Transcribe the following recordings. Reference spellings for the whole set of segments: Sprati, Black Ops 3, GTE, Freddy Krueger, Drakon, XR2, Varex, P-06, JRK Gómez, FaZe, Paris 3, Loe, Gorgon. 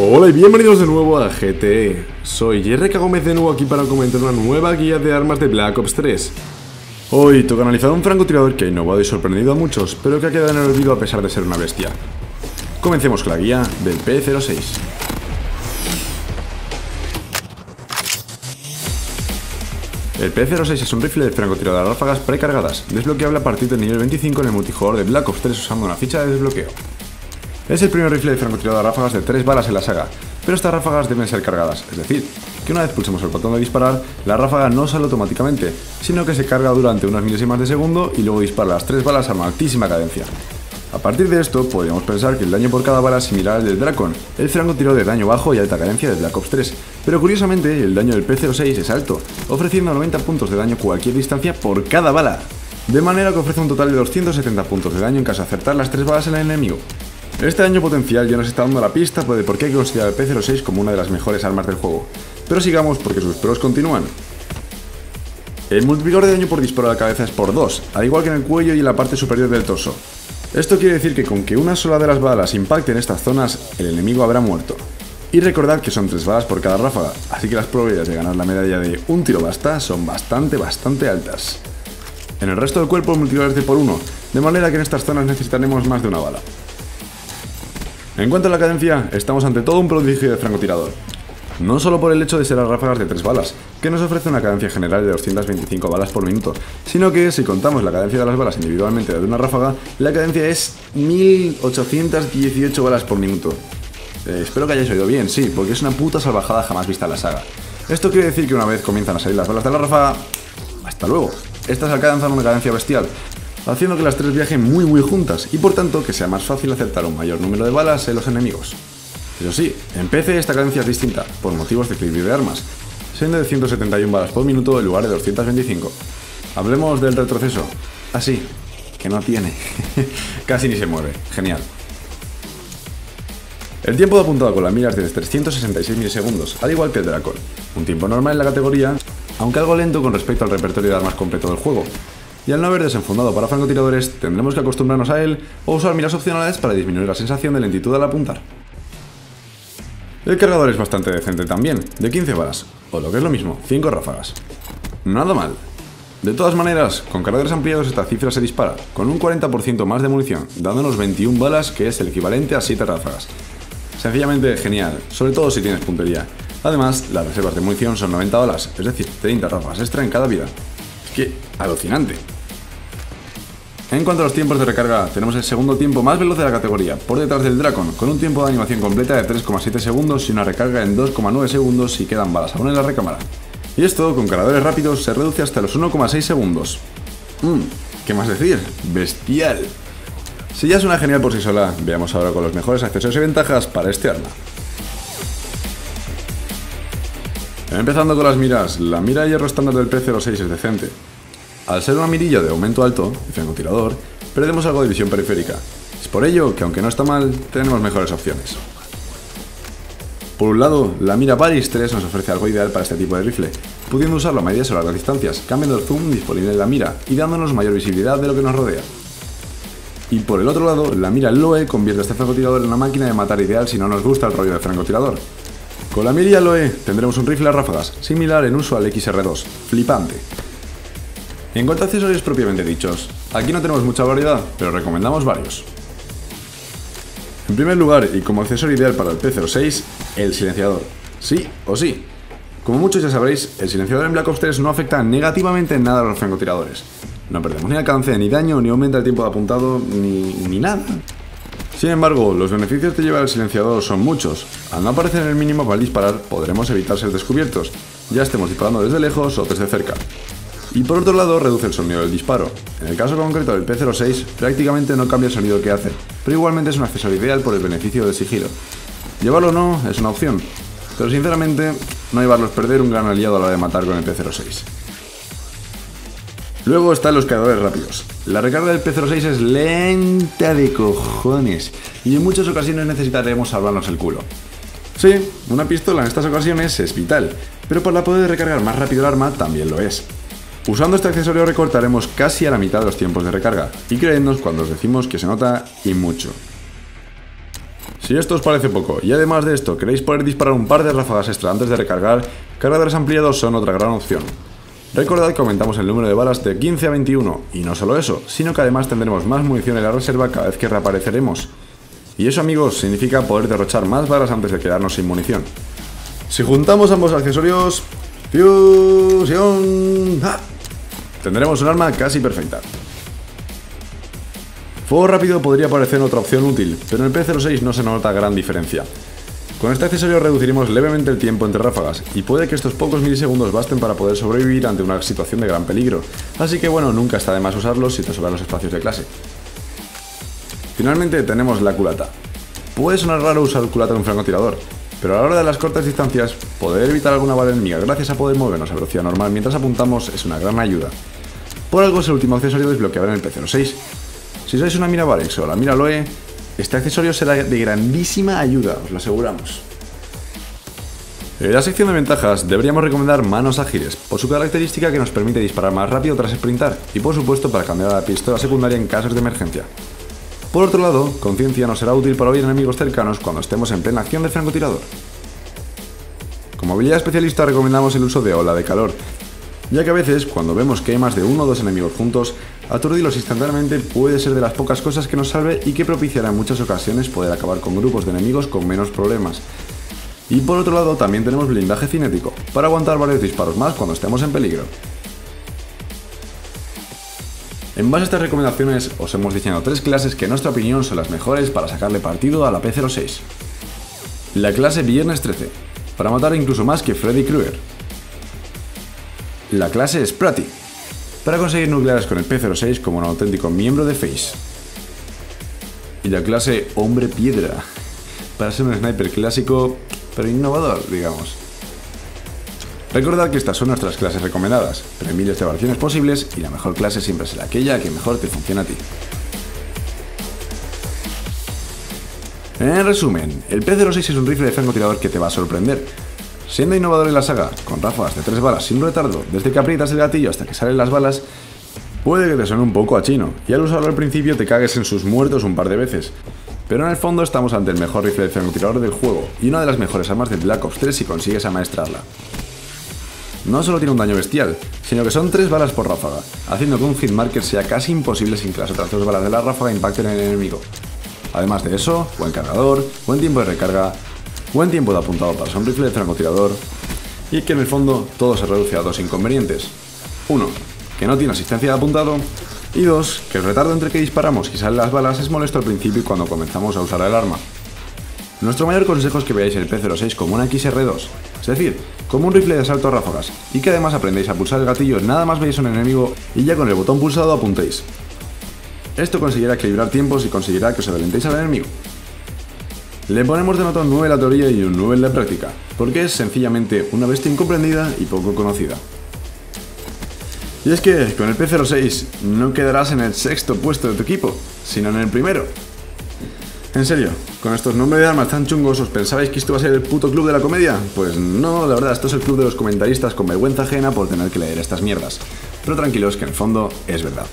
Hola y bienvenidos de nuevo a GTE. Soy JRK Gómez de nuevo aquí para comentar una nueva guía de armas de Black Ops 3. Hoy toca analizar un francotirador que ha innovado y sorprendido a muchos, pero que ha quedado en el olvido a pesar de ser una bestia. Comencemos con la guía del P-06. El P-06 es un rifle de francotirador a ráfagas precargadas, desbloqueable a partir del nivel 25 en el multijugador de Black Ops 3 usando una ficha de desbloqueo. Es el primer rifle de francotirador a ráfagas de 3 balas en la saga, pero estas ráfagas deben ser cargadas, es decir, que una vez pulsemos el botón de disparar, la ráfaga no sale automáticamente, sino que se carga durante unas milésimas de segundo y luego dispara las 3 balas a una altísima cadencia. A partir de esto, podríamos pensar que el daño por cada bala es similar al del Drakon, el francotirador de daño bajo y alta cadencia de Black Ops 3, pero curiosamente el daño del P-06 es alto, ofreciendo 90 puntos de daño cualquier distancia por cada bala, de manera que ofrece un total de 270 puntos de daño en caso de acertar las 3 balas en el enemigo. Este daño potencial ya nos está dando la pista de por qué hay que considerar el P-06 como una de las mejores armas del juego, pero sigamos porque sus pros continúan. El multiplicador de daño por disparo a la cabeza es por 2, al igual que en el cuello y en la parte superior del torso. Esto quiere decir que con que una sola de las balas impacte en estas zonas, el enemigo habrá muerto. Y recordad que son 3 balas por cada ráfaga, así que las probabilidades de ganar la medalla de un tiro basta son bastante altas. En el resto del cuerpo el multiplicador es de por 1, de manera que en estas zonas necesitaremos más de una bala. En cuanto a la cadencia, estamos ante todo un prodigio de francotirador. No solo por el hecho de ser a ráfagas de 3 balas, que nos ofrece una cadencia general de 225 balas por minuto, sino que si contamos la cadencia de las balas individualmente de una ráfaga, la cadencia es 1818 balas por minuto. Espero que hayáis oído bien, sí, porque es una puta salvajada jamás vista en la saga. Esto quiere decir que una vez comienzan a salir las balas de la ráfaga, hasta luego. Estas alcanzan una cadencia bestial, haciendo que las 3 viajen muy juntas y por tanto que sea más fácil acertar un mayor número de balas en los enemigos. Eso sí, en PC esta cadencia es distinta, por motivos de equilibrio de armas, siendo de 171 balas por minuto en lugar de 225. Hablemos del retroceso. Así, que no tiene. Casi ni se mueve, genial. El tiempo de apuntado con la mira es de 366 milisegundos, al igual que el Drakon. Un tiempo normal en la categoría, aunque algo lento con respecto al repertorio de armas completo del juego. Y al no haber desenfundado para francotiradores, tendremos que acostumbrarnos a él o usar miras opcionales para disminuir la sensación de lentitud al apuntar. El cargador es bastante decente también, de 15 balas, o lo que es lo mismo, 5 ráfagas. Nada mal. De todas maneras, con cargadores ampliados esta cifra se dispara, con un 40% más de munición, dándonos 21 balas que es el equivalente a 7 ráfagas. Sencillamente genial, sobre todo si tienes puntería. Además, las reservas de munición son 90 balas, es decir, 30 ráfagas extra en cada vida. Es que, alucinante. En cuanto a los tiempos de recarga, tenemos el segundo tiempo más veloz de la categoría, por detrás del Drakon, con un tiempo de animación completa de 3,7 segundos y una recarga en 2,9 segundos si quedan balas aún en la recámara. Y esto, con cargadores rápidos, se reduce hasta los 1,6 segundos. ¿Qué más decir? ¡Bestial! Si ya suena genial por sí sola, veamos ahora con los mejores accesorios y ventajas para este arma. Empezando con las miras, la mira de hierro estándar del P-06 es decente. Al ser una mirilla de aumento alto, y francotirador, perdemos algo de visión periférica. Es por ello que, aunque no está mal, tenemos mejores opciones. Por un lado, la mira Paris 3 nos ofrece algo ideal para este tipo de rifle, pudiendo usarlo a medias o largas distancias, cambiando el zoom disponible en la mira y dándonos mayor visibilidad de lo que nos rodea. Y por el otro lado, la mira Loe convierte a este francotirador en una máquina de matar ideal si no nos gusta el rollo de francotirador. Con la mira Loe tendremos un rifle a ráfagas, similar en uso al XR2, flipante. En cuanto a accesorios propiamente dichos, aquí no tenemos mucha variedad, pero recomendamos varios. En primer lugar, y como accesorio ideal para el P-06, el silenciador. Sí o sí. Como muchos ya sabréis, el silenciador en Black Ops 3 no afecta negativamente en nada a los francotiradores. No perdemos ni alcance, ni daño, ni aumenta el tiempo de apuntado, ni nada. Sin embargo, los beneficios de llevar el silenciador son muchos. Al no aparecer en el mínimo al disparar, podremos evitar ser descubiertos, ya estemos disparando desde lejos o desde cerca. Y por otro lado, reduce el sonido del disparo. En el caso concreto del P-06, prácticamente no cambia el sonido que hace, pero igualmente es un accesorio ideal por el beneficio del sigilo. Llevarlo o no es una opción, pero sinceramente, no llevarlo es perder un gran aliado a la hora de matar con el P-06. Luego están los cargadores rápidos. La recarga del P-06 es lenta de cojones, y en muchas ocasiones necesitaremos salvarnos el culo. Sí, una pistola en estas ocasiones es vital, pero para poder recargar más rápido el arma también lo es. Usando este accesorio recortaremos casi a la mitad de los tiempos de recarga, y creednos cuando os decimos que se nota y mucho. Si esto os parece poco y además de esto queréis poder disparar un par de ráfagas extra antes de recargar, cargadores ampliados son otra gran opción. Recordad que aumentamos el número de balas de 15 a 21 y no solo eso, sino que además tendremos más munición en la reserva cada vez que reapareceremos. Y eso, amigos, significa poder derrochar más balas antes de quedarnos sin munición. Si juntamos ambos accesorios... ¡Fusión! ¡Ah! Tendremos un arma casi perfecta. Fuego rápido podría parecer otra opción útil, pero en el P-06 no se nota gran diferencia. Con este accesorio reduciremos levemente el tiempo entre ráfagas, y puede que estos pocos milisegundos basten para poder sobrevivir ante una situación de gran peligro, así que bueno, nunca está de más usarlos si te sobran los espacios de clase. Finalmente tenemos la culata. Puede sonar raro usar culata en un francotirador, pero a la hora de las cortas distancias, poder evitar alguna bala enemiga gracias a poder movernos a velocidad normal mientras apuntamos es una gran ayuda. Por algo es el último accesorio desbloqueado en el P-06. Si sois una mira Varex o la mira Loe, este accesorio será de grandísima ayuda, os lo aseguramos. En la sección de ventajas deberíamos recomendar manos ágiles, por su característica que nos permite disparar más rápido tras sprintar y por supuesto para cambiar a la pistola secundaria en casos de emergencia. Por otro lado, conciencia nos será útil para oír enemigos cercanos cuando estemos en plena acción de francotirador. Como habilidad especialista recomendamos el uso de ola de calor, ya que a veces, cuando vemos que hay más de uno o dos enemigos juntos, aturdirlos instantáneamente puede ser de las pocas cosas que nos salve y que propiciará en muchas ocasiones poder acabar con grupos de enemigos con menos problemas. Y por otro lado también tenemos blindaje cinético, para aguantar varios disparos más cuando estemos en peligro. En base a estas recomendaciones os hemos diseñado tres clases que en nuestra opinión son las mejores para sacarle partido a la P-06. La clase Viernes 13, para matar incluso más que Freddy Krueger. La clase Sprati, para conseguir nucleares con el P-06 como un auténtico miembro de FaZe. Y la clase Hombre Piedra, para ser un sniper clásico, pero innovador, digamos. Recordad que estas son nuestras clases recomendadas, pero hay miles de variaciones posibles y la mejor clase siempre será aquella que mejor te funciona a ti. En resumen, el P-06 es un rifle de francotirador que te va a sorprender. Siendo innovador en la saga, con ráfagas de 3 balas sin retardo, desde que aprietas el gatillo hasta que salen las balas, puede que te suene un poco a chino, y al usarlo al principio te cagues en sus muertos un par de veces. Pero en el fondo estamos ante el mejor rifle de francotirador del juego, y una de las mejores armas de Black Ops 3 si consigues amaestrarla. No solo tiene un daño bestial, sino que son 3 balas por ráfaga, haciendo que un hitmarker sea casi imposible sin que las otras 2 balas de la ráfaga impacten en el enemigo. Además de eso, buen cargador, buen tiempo de recarga, buen tiempo de apuntado para un rifle de francotirador, y que en el fondo todo se reduce a dos inconvenientes: 1. Que no tiene asistencia de apuntado, y 2. Que el retardo entre que disparamos y salen las balas es molesto al principio y cuando comenzamos a usar el arma. Nuestro mayor consejo es que veáis el P-06 como una XR2, es decir, como un rifle de asalto a ráfagas, y que además aprendéis a pulsar el gatillo nada más veáis a un enemigo y ya con el botón pulsado apuntéis. Esto conseguirá equilibrar tiempos y conseguirá que os adelantéis al enemigo. Le ponemos de nota un 9 en la teoría y un 9 en la práctica, porque es sencillamente una bestia incomprendida y poco conocida. Y es que con el P-06 no quedarás en el sexto puesto de tu equipo, sino en el primero. En serio, con estos nombres de armas tan chungos, ¿os pensabais que esto va a ser el puto club de la comedia? Pues no, la verdad, esto es el club de los comentaristas con vergüenza ajena por tener que leer estas mierdas. Pero tranquilos, que en el fondo es verdad.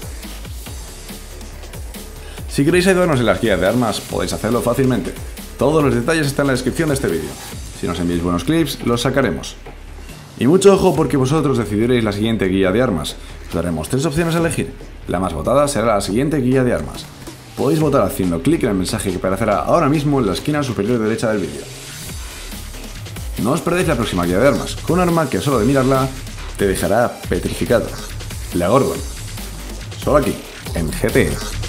Si queréis ayudarnos en las guías de armas, podéis hacerlo fácilmente. Todos los detalles están en la descripción de este vídeo. Si nos enviáis buenos clips, los sacaremos. Y mucho ojo porque vosotros decidiréis la siguiente guía de armas. Os daremos 3 opciones a elegir. La más votada será la siguiente guía de armas. Podéis votar haciendo clic en el mensaje que aparecerá ahora mismo en la esquina superior derecha del vídeo. No os perdáis la próxima guía de armas, con un arma que solo de mirarla te dejará petrificado. La Gorgon. Solo aquí, en GTE.